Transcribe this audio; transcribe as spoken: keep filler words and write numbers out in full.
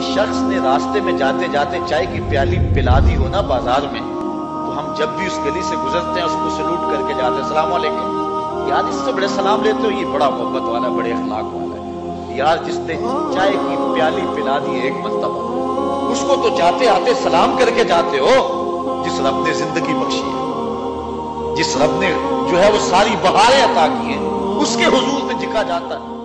किसी शख्स ने रास्ते में जाते जाते चाय की प्याली पिला दी हो ना बाजार में, तो हम जब भी उस गली से गुजरते हैं उसको सलूट करके जाते हैं, सलाम वालेकुम यार, इससे बड़े सलाम लेते हो, ये बड़ा मोहब्बत वाला, बड़े अखलाक वाला है यार, जिसने चाय की प्याली पिला दी एक मरतबा, उसको तो जाते आते सलाम करके जाते हो। जिस रब ने जिंदगी बख्शी है, जिस रब ने जो है वो सारी बहारें अता की है, उसके हुजूर में झुका जाता है।